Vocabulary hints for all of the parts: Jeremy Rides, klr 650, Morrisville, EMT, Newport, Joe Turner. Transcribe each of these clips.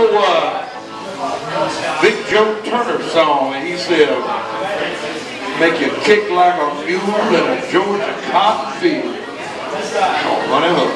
old big Joe Turner song, and he said, make you kick like a mule in a Georgia cotton field. Oh, running hook.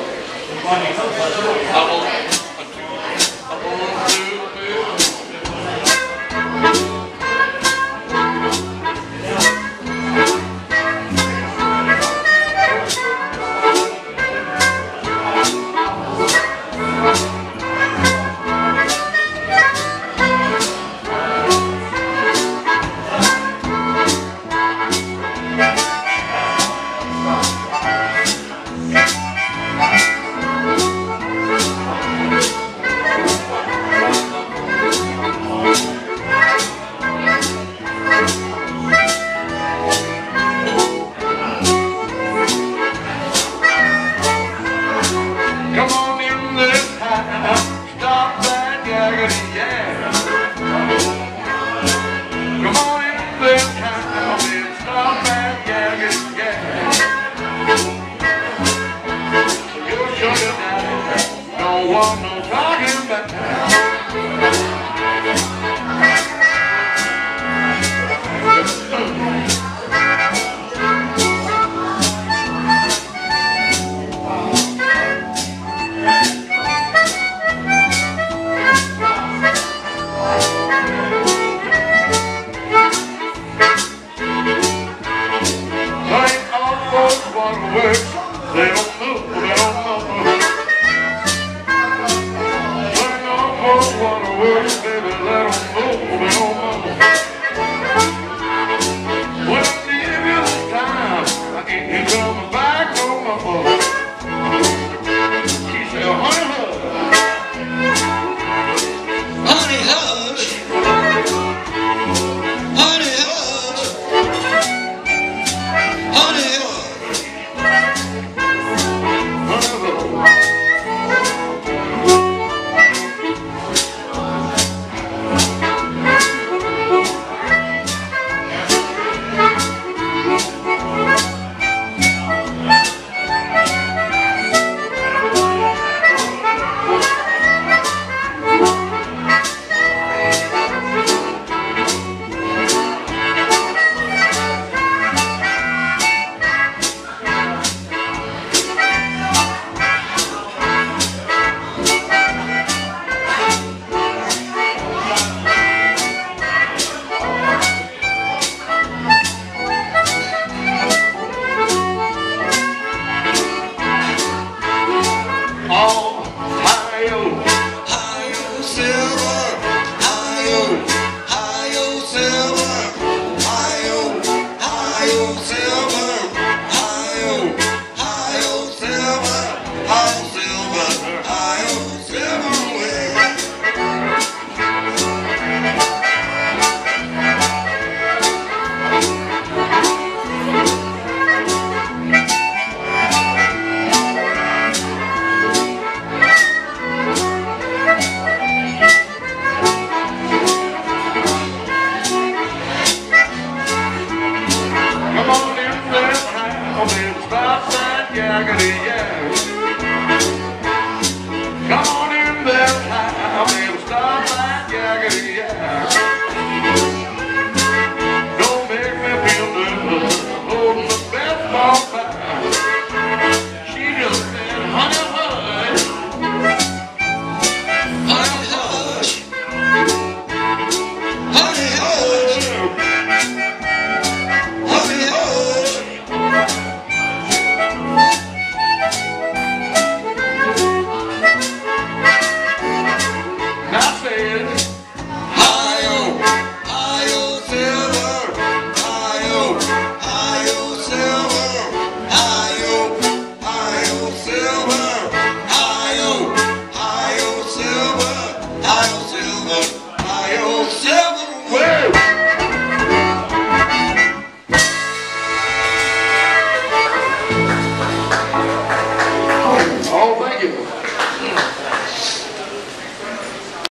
They don't move, they don't move.